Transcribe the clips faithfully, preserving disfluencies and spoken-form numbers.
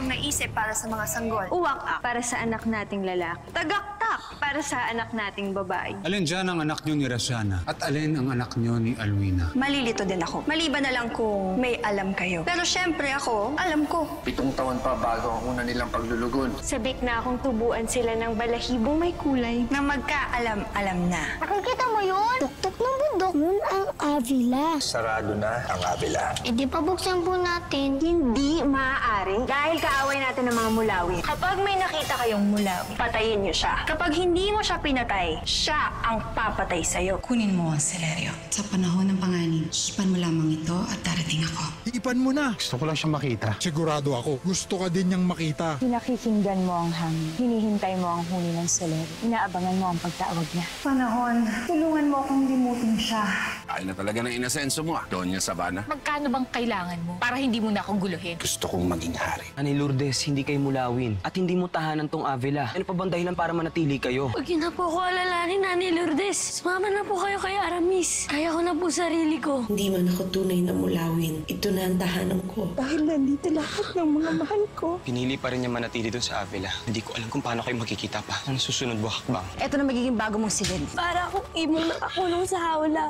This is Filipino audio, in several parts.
kayong naisip para sa mga sanggol. Uwak-ak para sa anak nating lalaki. Tagaktak para sa anak nating babae. Alin dyan ang anak niyo ni Rasiana at alin ang anak niyo ni Alwina? Malilito din ako. Maliban na lang kung may alam kayo. Pero siyempre ako, alam ko. Pitong taon pa bago ang una nilang paglulugon. Sabik na akong tubuan sila ng balahibong may kulay na magkaalam-alam na. Nakikita mo yun? Tuktok ng bundok. Yun ang Avila. Sarado na ang Avila. E di pabuksan po natin. Hindi maaaring dahil kaaway natin ng mga Mulawin. Kapag may nakita kayong Mulawin, patayin niyo siya. Kapag hindi mo siya pinatay, siya ang papatay sa'yo. Kunin mo ang seleryo. Sa panahon ng panganib, ipan mo lamang ito at darating ako. Ipan mo na. Gusto ko lang siyang makita. Sigurado ako. Gusto ka din niyang makita. Pinakikinggan mo ang hangin. Hinihintay mo ang huni ng seleryo. Inaabangan mo ang pagtawag niya. Panahon, tulungan mo akong limutin siya. Ay na talaga ng inasenso mo ah, Doña Sabana. Magkano bang kailangan mo para hindi mo na akong guluhin? Gusto kong maging hari. Ani Lourdes, hindi kayo Mulawin at hindi mo tahanan tong Avila. Ano pa bang dahilan para manatili kayo? Huwag na po ko alalanin, Ani Lourdes. Sumama na po kayo kay Aramis. Kaya ko na po sarili ko. Hindi man ako tunay na Mulawin, ito na ang tahanan ko. Dahil nandito lahat ng mga mahal ko. Pinili pa rin niya manatili doon sa Avila. Hindi ko alam kung paano kayo magkikita pa. Ano susunod buhak bang? Ito na magiging bago mong silid. Para akong imong nakakulong sa hawla.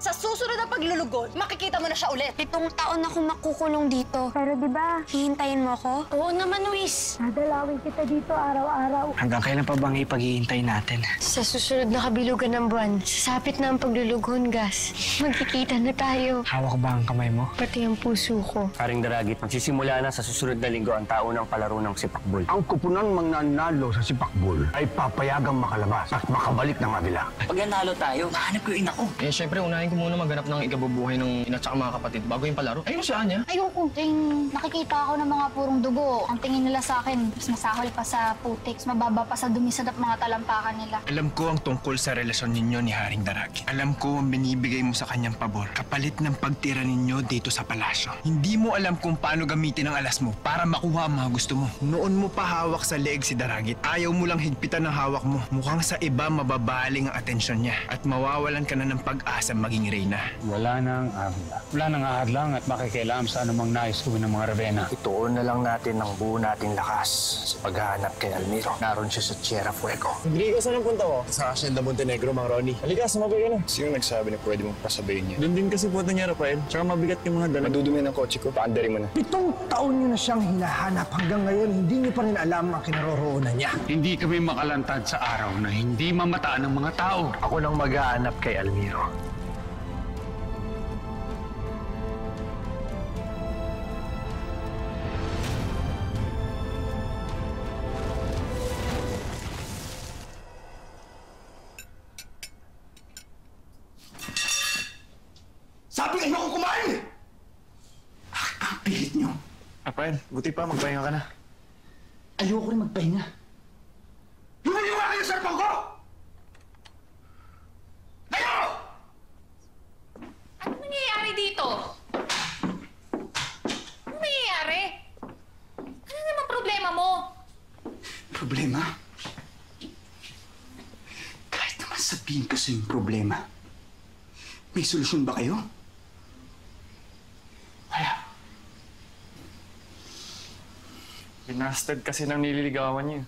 Sa susunod na paglulugod, makikita mo na siya ulit. Pitong taon na akong makukulong dito. Pero di ba, hihintayin mo ko? Oo naman, Luis. Nadalawin kita dito araw-araw. Hanggang kailan pa bang ipaghihintay natin? Sa susunod na kabilugan ng buwan, sasapit na ang paglulugon, Gas. Magkikita na tayo. Hawak ba ang kamay mo? Pati ang puso ko. Karing Daragit, magsisimula na sa susunod na linggo ang taunang palaro ng sipakbol. Ang kupunan mananalo sa sipakbol ay papayagang makalabas at makabalik ng Avila. Pag nanalo tayo, mahanap ko yung ina ko. Eh, syempre, unahin ko muna maghanap ng ikabubuhay ng ina tsaka mga kapatid bago yung palaro. Ayun si Anya. Ayoko. Ting, nakikita ako ng mga purong dugo. Ang tingin nila sa akin, mas masahol pa sa putik, mas mababa pa sa dumisad at mga talampakan nila. Alam ko ang tungkol sa relasyon ninyo ni Haring Daragit. Alam ko ang binibigay mo sa kanyang pabor, kapalit ng pagtira ninyo dito sa palasyo. Hindi mo alam kung paano gamitin ang alas mo para makuha ang mga gusto mo. Noon mo pa hawak sa leeg si Daragit. Ayaw mo lang higpitan ang hawak mo. Mukhang sa iba mababaling ang atensyon niya at mawawalan ka na ng pag-asa maging Reyna. Wala nang Avila. Wala nang ahadlang at makikialam sa anumang nais gawin ng mga Ravena. Ituon na lang natin ang buo nating lakas sa paghahanap kay Almiro. Naroon siya sa Tierra Fuego. Hindi ka saan ang punta ko? Sa Asenda Montenegro, Mang Ronnie. Halika, sumabay ka na. Sino nagsabi na pwede mong pasabayin niya? Doon din kasi punta niya, Rafael. Tsaka mabigat yung mga dala. Madudumi ng kotse ko. Paandarin mo na. Pitong taon niyo na siyang hinahanap. Hanggang ngayon, hindi niyo pa rin alam ang kinaroroonan niya. Hindi kami makalantad sa araw na hindi mamataan ng mga tao. Ako lang maghahanap kay Almiro. Buti pa, magpahinga ka na. Ayoko rin magpahinga. Lumaliwa kayo sa lapang ko! Kayo! Ano nangyayari dito? Ano nangyayari? Ano naman problema mo? Problema? Kahit naman sabihin ko sa'yo yung problema, may solusyon ba kayo? Binastad kasi nang nililigawan niyo.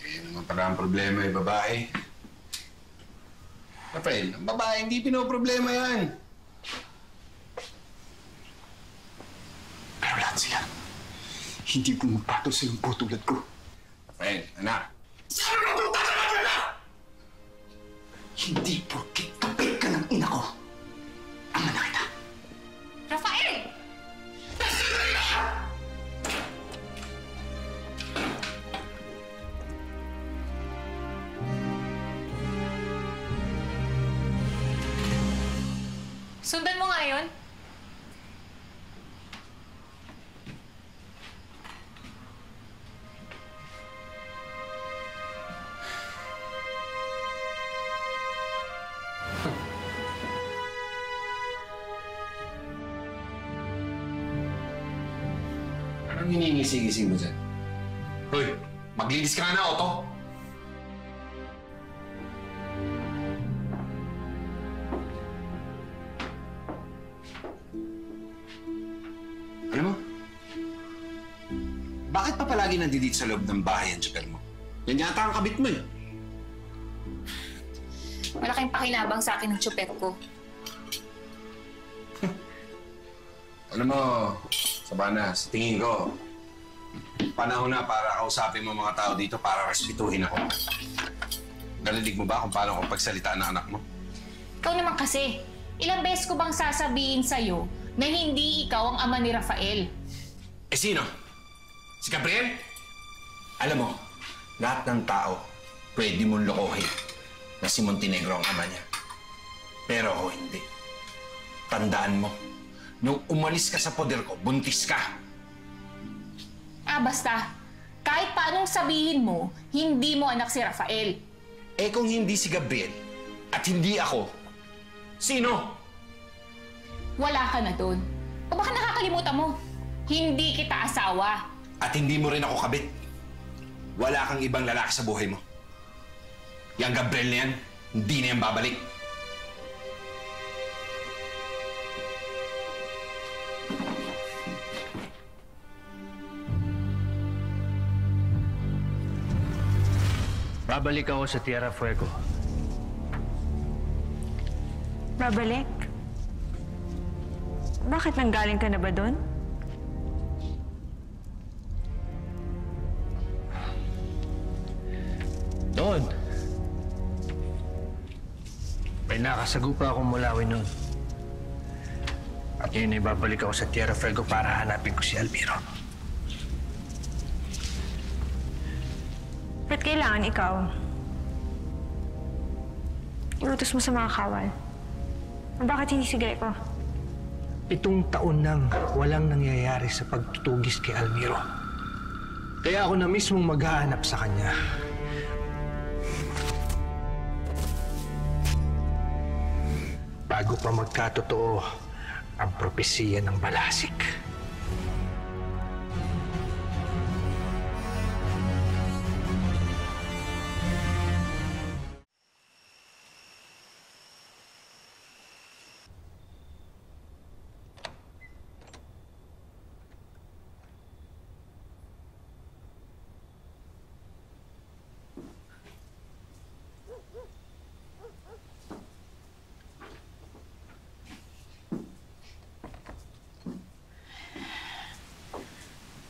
Kaya naman pala ang problema ay babae. Rafael, ang babae, hindi pinoproblema yan. Pero lahat sila, hindi pumapatol sa iyong putulad ko. Rafael, anak. Saan na punta ka na na? Hindi porkit kapit ka ng ina ko. Ang anak kita. Rafael! Sundan mo nga yun. Anong hinihingising-gising mo dyan? Hoy, maglinis ka na, Otto! Bakit pa palagi nandito sa loob ng bahay ang tsuper mo? Yan yata ang kabit mo eh. Malaking pakinabang sa akin ng tsuper ko. Alam mo, Sabana, sa tingin ko, panahon na para kausapin mo mga tao dito para respetuhin ako. Narinig mo ba kung paano ko pagsalitaan ng anak mo? Ikaw naman kasi, ilang beses ko bang sasabihin sa'yo na hindi ikaw ang ama ni Rafael? Eh sino? Si Gabriel? Alam mo, lahat ng tao pwede mong lokohin na si Montenegro ang ama niya. Pero ako hindi. Tandaan mo, nung umalis ka sa poder ko, buntis ka. Ah, basta. Kahit paanong sabihin mo, hindi mo anak si Rafael. Eh kung hindi si Gabriel at hindi ako, sino? Wala ka na doon. O baka nakakalimutan mo, hindi kita asawa. At hindi mo rin ako kabit. Wala kang ibang lalaki sa buhay mo. Yang Gabriel na yan, hindi na yan babalik. Babalik ako sa Tierra Fuego. Babalik? Bakit nanggaling ka na ba doon? Doon. May nakasagupa akong Mulawin noon. At yun ay babalik ako sa Tierra Fuego para hanapin ko si Alviro. Ba't kailangan ikaw? Iutos mo sa mga kawal. Bakit hindi si Greco? Pitong taon nang walang nangyayari sa pagtutugis kay Alviro. Kaya ako na mismong maghahanap sa kanya. Bago pa magkatotoo ang propesiya ng Balasik.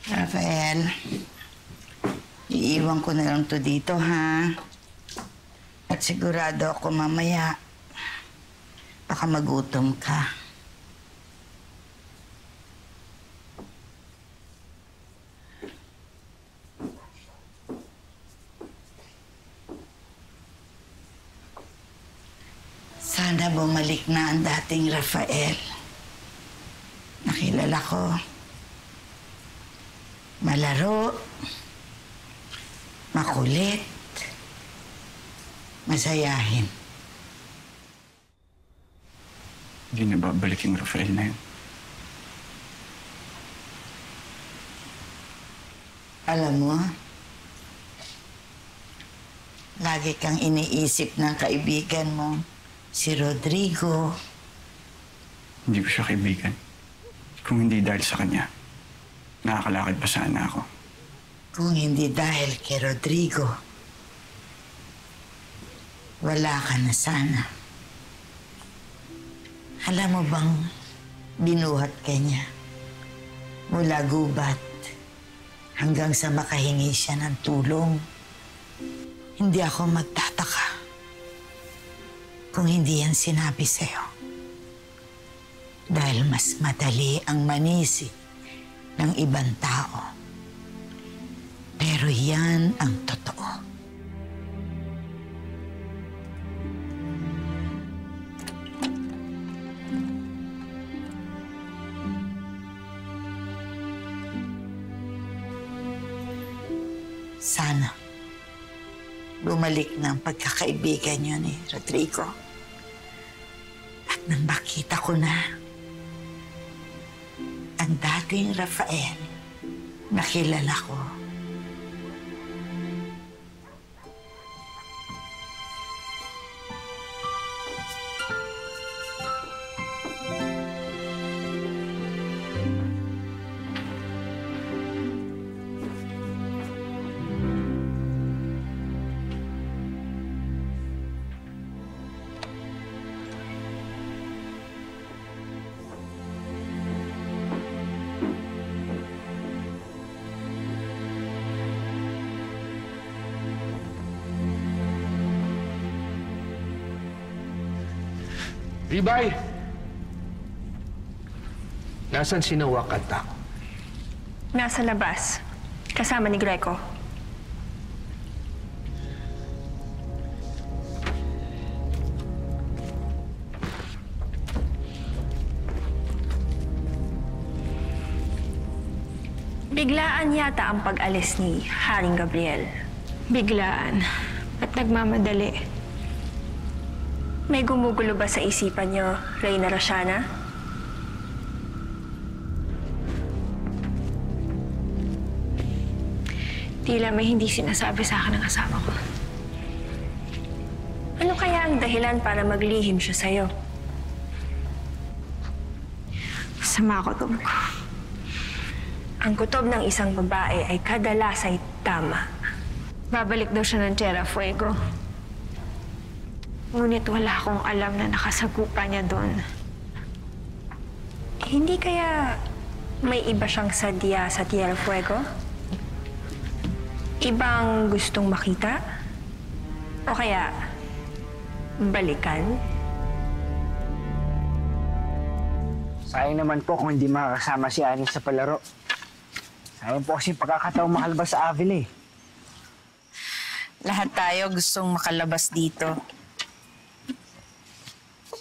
Rafael, iiwan ko na lang to dito, ha? At sigurado ako mamaya, baka magutom ka. Sana bumalik na ang dating Rafael. Nakilala ko. Malaro, makulit, masayahin. Hindi na ba balik yung Rafael na yun? Alam mo, lagi kang iniisip ng kaibigan mo, si Rodrigo. Hindi ko siya kaibigan. Kung hindi dahil sa kanya, nakakalakad pa sana ako. Kung hindi dahil kay Rodrigo, wala ka na sana. Alam mo bang binuhat ka niya? Mula gubat hanggang sa makahingi siya ng tulong. Hindi ako magtataka kung hindi yan sinabi sa'yo. Dahil mas madali ang manisip ng ibang tao. Pero yan ang totoo. Sana bumalik ng pagkakaibigan niyo ni Rodrigo. At nang makita ko na ang dating Rafael, nakilala ko. Ibay! Nasaan sinawak at Tako? Nasa labas. Kasama ni Greco. Biglaan yata ang pag-alis ni Haring Gabriel. Biglaan. At nagmamadali. May gumugulo ba sa isipan niyo, Reyna Roshana? Tila may hindi sinasabi sa akin ng asawa ko. Ano kaya ang dahilan para maglihim siya sa'yo? Masama ko, Tom ko. Ang kutob ng isang babae ay kadalasa'y tama. Babalik daw siya ng Tierra Fuego. Ngunit wala akong alam na nakasagupa niya doon. Hindi kaya may iba siyang sadya sa Tierra Fuego? Ibang gustong makita? O kaya balikan? Sayang naman po kung hindi makakasama si Aning sa palaro. Ayun po kasi pagkakataong makalabas sa Avila eh. Lahat tayo gustong makalabas dito.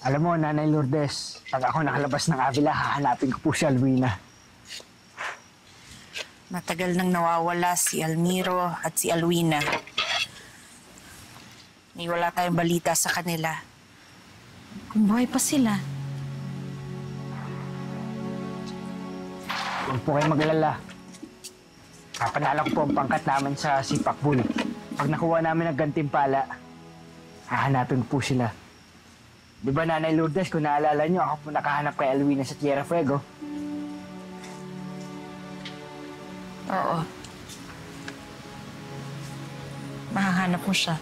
Alam mo, Nanay Lourdes, pag ako nakalabas ng Avila, hahanapin ko po si Alwina. Matagal nang nawawala si Almiro at si Alwina. May wala tayong balita sa kanila. Kung buhay pa sila. Huwag po kayong mag-alala. Kapanala ko po ang pangkat namin sa sipakbul. Pag nakuha namin ang gantimpala, hahanapin ko po sila. Di ba, Nanay Lourdes, kung naalala niyo, ako po nakahanap kay Alwina sa Tierra Fuego? Oo. Mahahanap mo siya.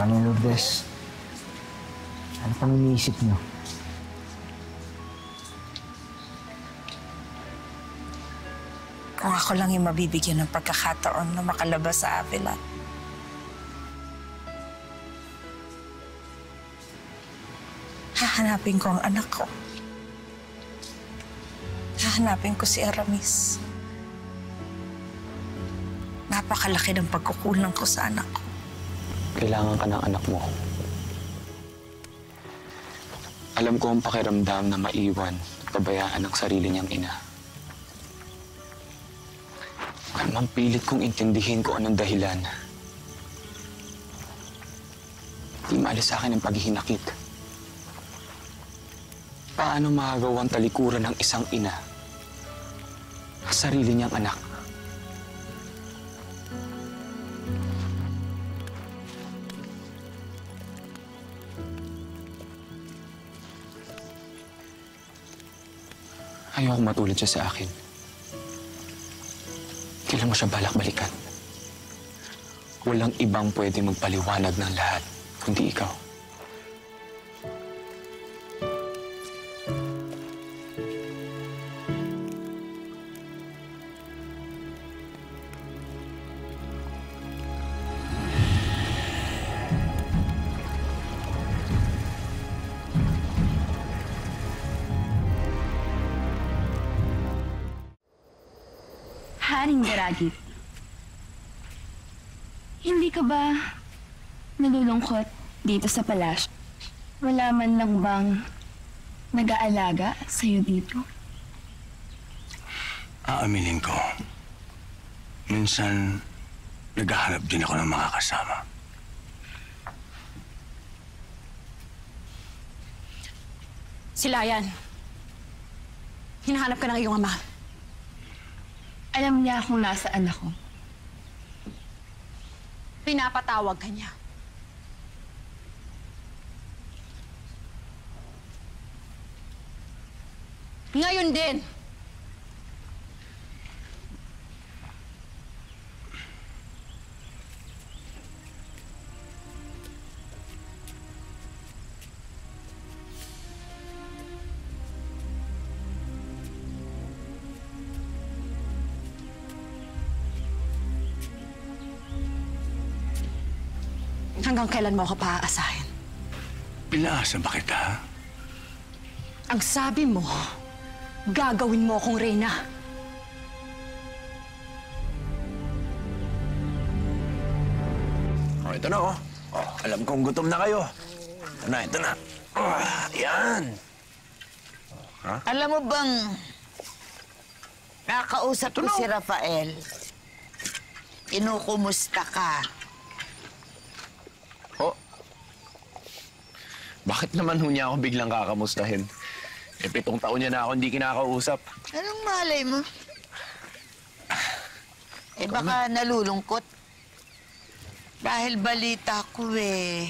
Nanay Lourdes, ano pang iniisip niyo? Kung ako lang yung mabibigyan ng pagkakataon na makalabas sa Avila. Hahanapin ko ang anak ko. Hahanapin ko si Aramis. Napakalaki ng pagkukulang ko sa anak ko. Kailangan ka ng anak mo. Alam ko ang pakiramdam na maiwan at pabayaan ang sarili niyang ina. Anong pilit kong intindihin ko anong dahilan. Di maalis sa akin ang paghihinakit. Paano magagawa ang talikuran ng isang ina ang sarili niyang anak? Ayaw akong matulad siya sa akin. Kailan mo siya balak-balikan? Walang ibang pwede magpaliwanag ng lahat, kundi ikaw. Hindi ka ba nalulungkot dito sa palasyo? Wala man lang bang nag-aalaga sa'yo dito? Aaminin ko, minsan naghahanap din ako ng mga kasama. Sila yan. Hinahanap ka ng iyong ama. Alam niya kung nasaan ako. Pinapatawag ka niya. Ngayon din! Hanggang kailan mo ako paaasahin? Pinaasan ba kita? Ang sabi mo, gagawin mo akong reyna. Oh, ito na, oh. Oh, alam kong gutom na kayo. Ito na, ito na. Oh, yan. Huh? Alam mo bang nakausap ko si Rafael? Inukumusta ka? Oh? Bakit naman ho niya ako biglang kakamustahin? E pitong taon niya na ako hindi kinakausap. Anong malay mo? Eh baka nalulungkot. Dahil balita ko eh.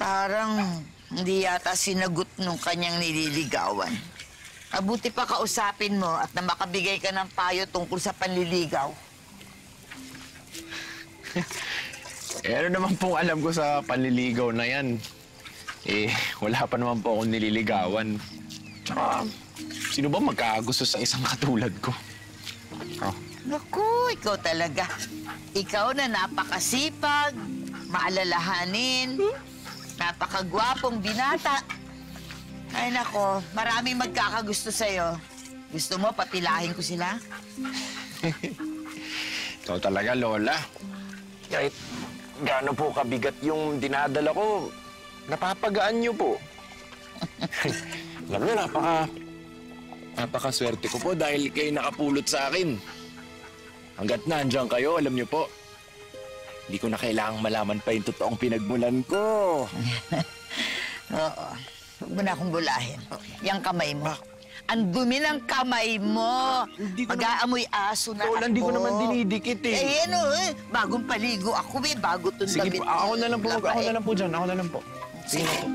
Parang hindi yata sinagot nung kanyang nililigawan. Mabuti pa kausapin mo at na makabigay ka ng payo tungkol sa panliligaw. Eh, ano naman pong alam ko sa panliligaw na yan? Eh, wala pa naman po akong nililigawan. Tsaka, sino ba magkakagusto sa isang katulad ko? Oh. Naku, ikaw talaga. Ikaw na napakasipag, maalalahanin, napakagwapong binata. Ay, nako, maraming magkakagusto sa'yo. Gusto mo, papilahin ko sila? Ikaw talaga, Lola. Kahit gaano po kabigat yung dinadala ko, napapagaan niyo po. Alam niyo, napaka... napakaswerte ko po dahil kayo nakapulot sa akin. Hanggat nandiyan kayo, alam niyo po, hindi ko na kailangang malaman pa yung totoong pinagmulan ko. Oo. Huwag mo na akong bulahin. Yang kamay mo. Ang dumi ng kamay mo. Mag-aamoy aso na ako. Hindi ko naman dinidikit eh. Eh, yan o eh. Bagong paligo ako eh. Bago itong damit. Sige po, ako na lang po. Ako na lang po dyan. Ako na lang po. Sige na po.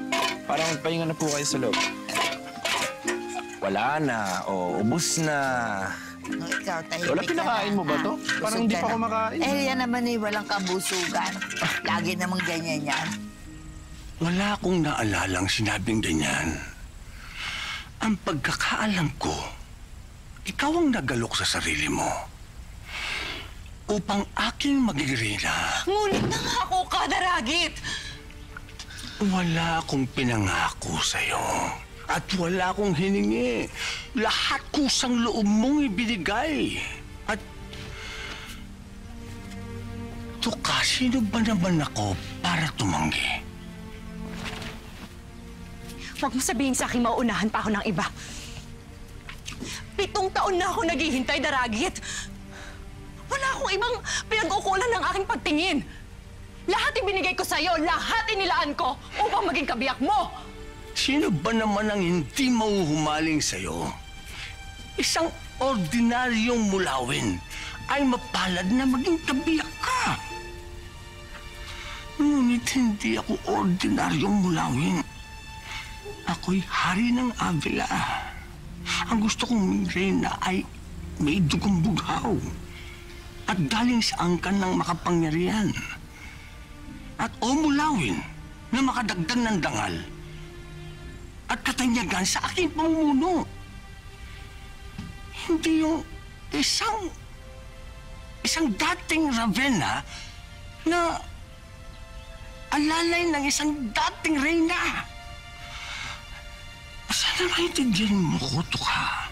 Parang pahinga na po kayo sa loob. Wala na. O, ubos na. Ikaw, tahimik ka na. Wala, pinakain mo ba to? Parang hindi pa ako makain. Eh, yan naman eh. Walang kabusugan. Lagi namang ganyan yan. Wala akong naalalang sinabing ganyan. Ang pagkakaalam ko, ikaw ang nagalok sa sarili mo. Upang aking magigirina. Ngunit nangako ka, Daragit! Wala akong pinangako sa'yo. At wala akong hiningi. Lahat kusang loob mong ibinigay. At... tuka, sino ba naman ako para tumanggi? Huwag mo sabihin sa akin, mauunahan pa ako ng iba. Pitong taon na ako naghihintay, Daragit. Wala akong ibang pinag-ukulan ng aking pagtingin. Lahat ibinigay ko sa'yo, lahat inilaan ko upang maging kabiyak mo. Sino ba naman ang hindi mauhumaling sa'yo? Isang ordinaryong mulawin ay mapalad na maging kabiyak ka. Ngunit hindi ako ordinaryong mulawin. Ako'y hari ng Avila. Ang gusto kong reyna ay may dugong bughaw at galing sa angkan ng makapangyarihan. At o mulawin na makadagdag ng dangal at katanyagan sa aking pamumuno. Hindi yung isang isang dating Ravena na alalay ng isang dating reyna. Sana maintindihan mo ko, Tuka.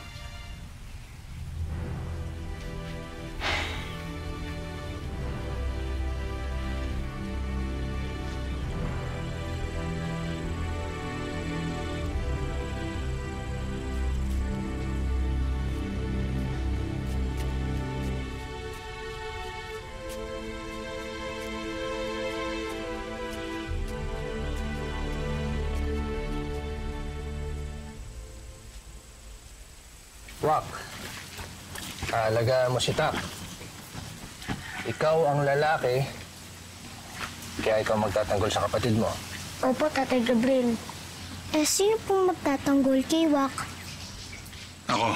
Wak, talaga mo si Tak. Ikaw ang lalaki, kaya ikaw magtatanggol sa kapatid mo. Opo, Tatay Gabriel. Eh, sino pong magtatanggol kay Wak? Ako.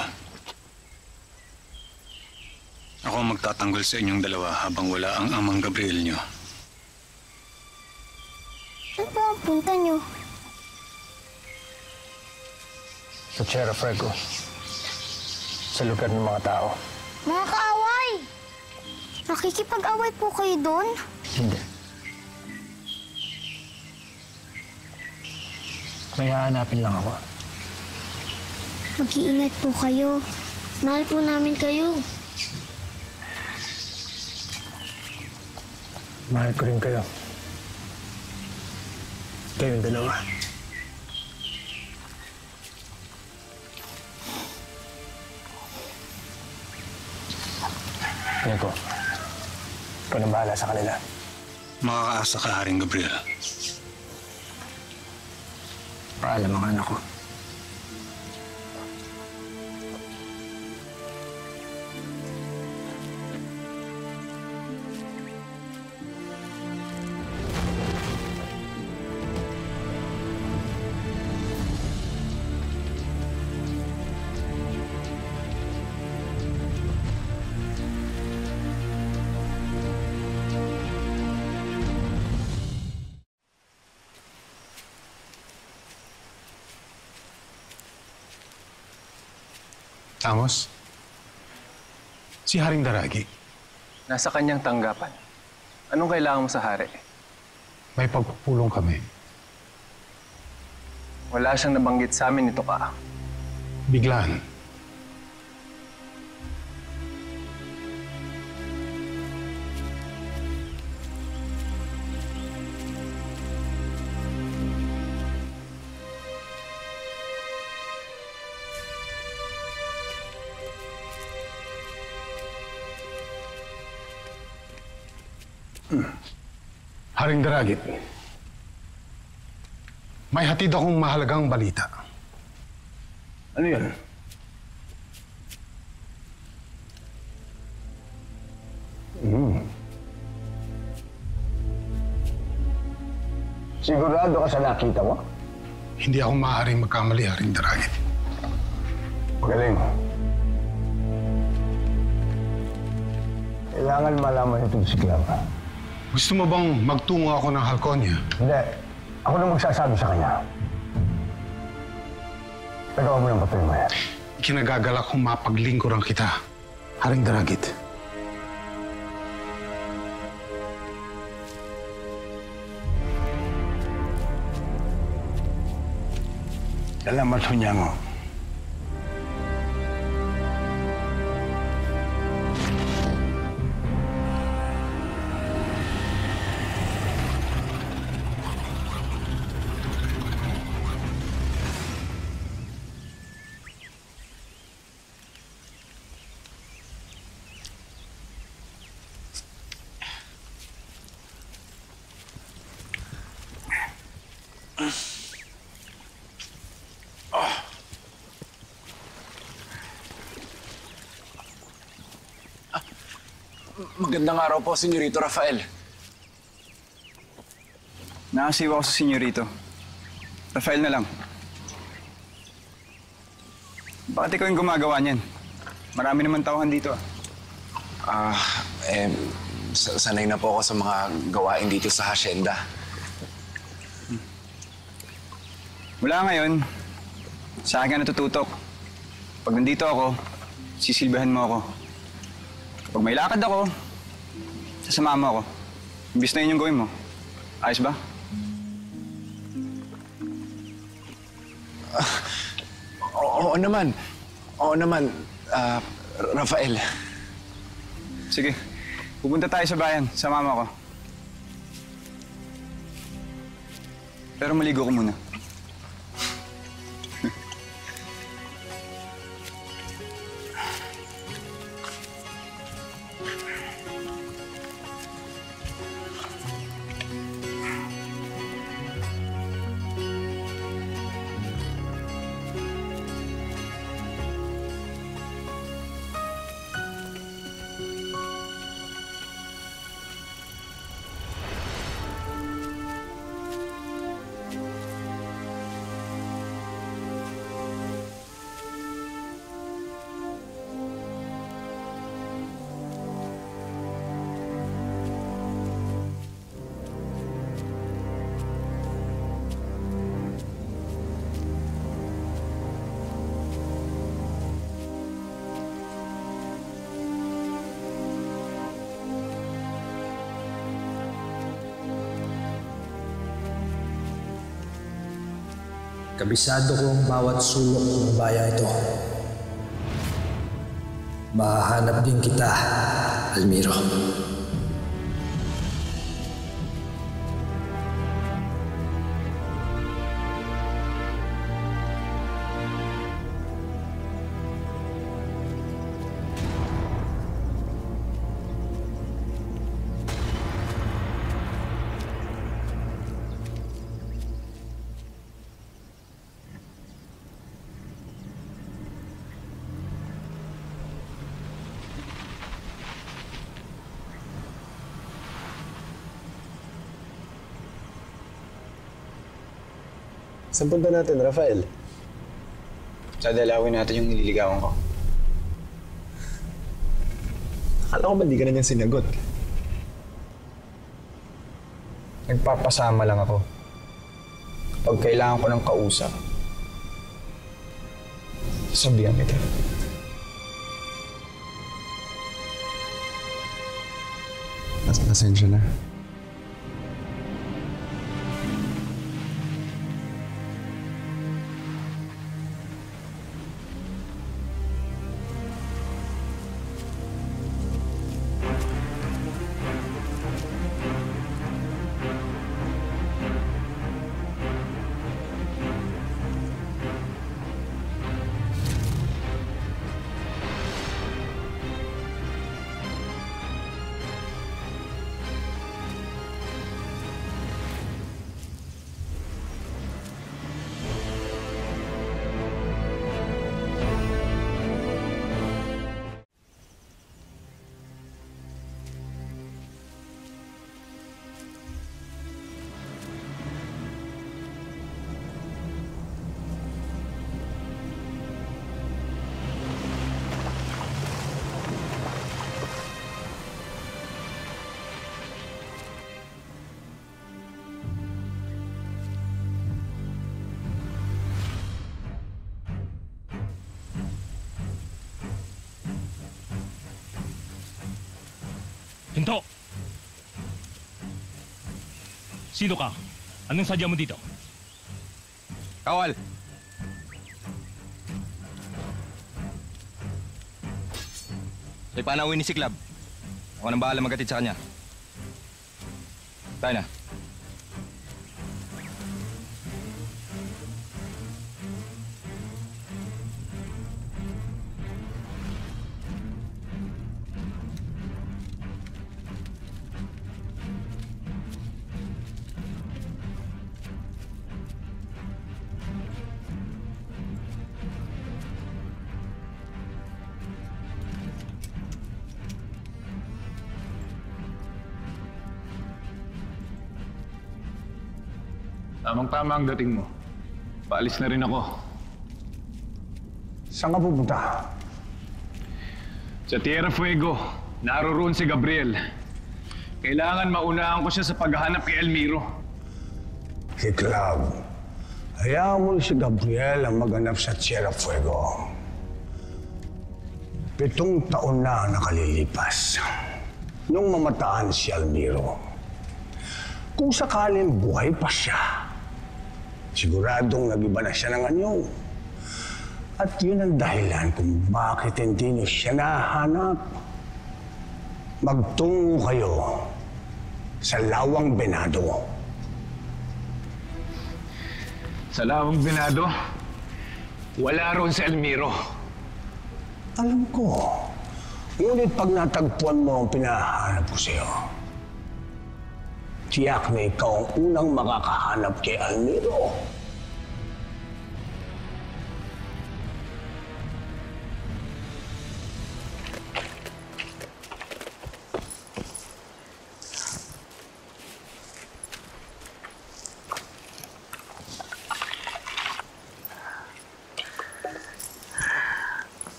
Ako ang magtatanggol sa inyong dalawa habang wala ang amang Gabriel nyo. Saan po ang punta nyo? Sa Tierra Fuego. Sa lugar ng mga tao. Mga kaaway! Nakikipag-away po kayo doon? Hacienda. May hahanapin lang ako. Mag-iingat po kayo. Mahal po namin kayo. Mahal ko rin kayo. Kayong dalawa. Nico, ikaw nang bahala sa kanila. Makakaasa ka, Haring Gabriel. Paalam ang anak ko. Amos, si Haring Daragi. Nasa kanyang tanggapan. Anong kailangan mo sa hari? May pagpupulong kami. Wala siyang nabanggit sa amin nito ka. Biglaan. Haring Daragit, may hatid akong mahalagang balita. Ano yan? Mm. Sigurado ka sa nakita mo? Hindi ako maaaring magkamali, Haring Daragit. Magaling. Kailangan malaman itong siklapa. Gusto mo bang magtungo ako ng Halconia? Hindi. Ako na magsasabi sa kanya. Tagawa mo ng papel mo yan. Kinagagalak kong mapaglingkuran kita, Haring Daragit. Salamat ho niya mo. Magandang araw po, Senyorito Rafael. Nakasiwa ko sa Senyorito. Rafael na lang. Bakit ikaw yung gumagawa niyan? Marami naman tauhan dito. Ah, uh, eh, sanay na po ako sa mga gawain dito sa Hacienda. Hmm. Mula ngayon, sa akin ka natututok. Pag nandito ako, sisilbihan mo ako. Kapag may lakad ako, sasama mo ako. Imbis na yun yung gawin mo. Ayos ba? Uh, oo, oo naman. Oo naman, uh, Rafael. Sige. Pupunta tayo sa bayan. Sama mo ako. Pero maligo ko muna. Kabisado ko ang bawat sulok ng bayang ito. Mahahanap din kita, Almiro. Saan punta natin, Rafael? Sa dalawin natin yung nililigawan ko. Akala ko ba di ka na niyang sinagot? Nagpapasama lang ako. Kapag kailangan ko ng kausap, sasabihan kita. Nas Nasensya na. Hinto! Sino ka? Anong sadya mo dito? Kawal! Siya'y panawin ni Siklab. Ako nang bahala magatid sa kanya. Tayo na. Tamang-tama ang dating mo. Paalis na rin ako. Saan ka pupunta? Sa Tierra Fuego. Naroroon si Gabriel. Kailangan maunahan ko siya sa paghahanap kay Almiro. Siklab, hayaan mo si Gabriel ang maghanap sa Tierra Fuego. Pitong taon na nakalilipas nung mamataan si Almiro. Kung sakaling buhay pa siya, siguradong nag-iba na siya ng anyo. At yun ang dahilan kung bakit hindi niyo siya nahanap. Magtungo kayo sa Lawang Benado. Sa Lawang Benado? Wala ron si Almiro. Alam ko. Ngunit pag natagpuan mo ang pinahanap ko sa'yo, tiyak na ikaw ang unang makakahanap kay Almiro.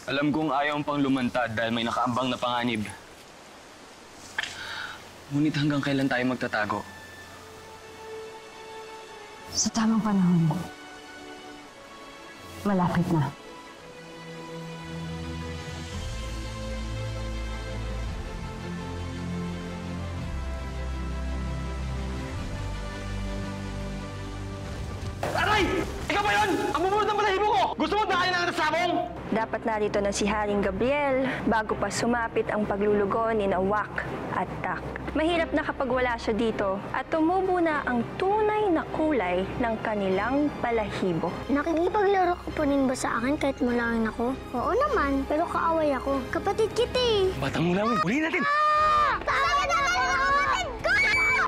Alam kong ayaw pang lumantad dahil may nakaambang na panganib. Ngunit hanggang kailan tayo magtatago? Sa tamang panahon. Malapit na. Aray! Ikaw ba yun? Gusto mo ba kayo na natasabong? Dapat narito na si Haring Gabriel bago pa sumapit ang paglulugo ni Nawak at Tak. Mahirap na kapag wala siya dito at tumubo na ang tunay na kulay ng kanilang palahibo. Nakikipaglaro ka pa rin ba sa akin kahit malangin ako? Oo naman, pero kaaway ako. Kapatid kita eh! Batang Mulawin, huli natin! Ah! Tama na talaga kapatid ko!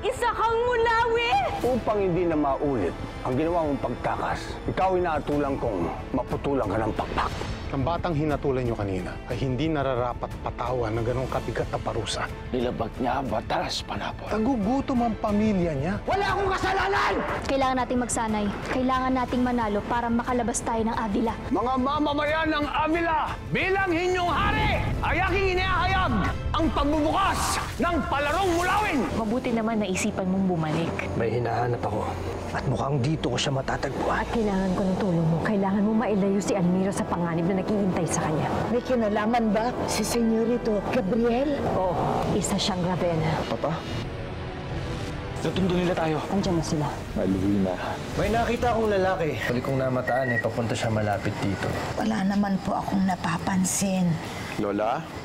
Isa kang Mulawin! Upang hindi na maulit ang ginawa mong pagtakas, ikaw inaatulang kong maputulang ka ng pakpak. Ang batang hinatulan niyo kanina ay hindi nararapat patawan ng ganong kabigat na parusa. Nilabag niya batas panapon. Nagugutom ang pamilya niya. Wala akong kasalanan! Kailangan nating magsanay. Kailangan nating manalo para makalabas tayo ng Avila. Mga mamamayan ng Avila, bilang hinyong hari, ay aking inihayag ang pagbubukas ng palarong Mulawin! Mabuti naman naisipan mong bumalik. May hinahanap ako. At mukhang dito ko siya matatagpuan. Kailangan ko ng tulong mo. Kailangan mo mailayo si Almira sa panganib na naghihintay sa kanya. May kinalaman ba si Senyorito Gabriel? Oo. Oh, isa siyang Ravena. Papa? Natundo nila tayo. Andiyan na sila. Malina. May nakita akong lalaki. Huli kong namataan eh. Papunta siya malapit dito. Wala naman po akong napapansin. Lola?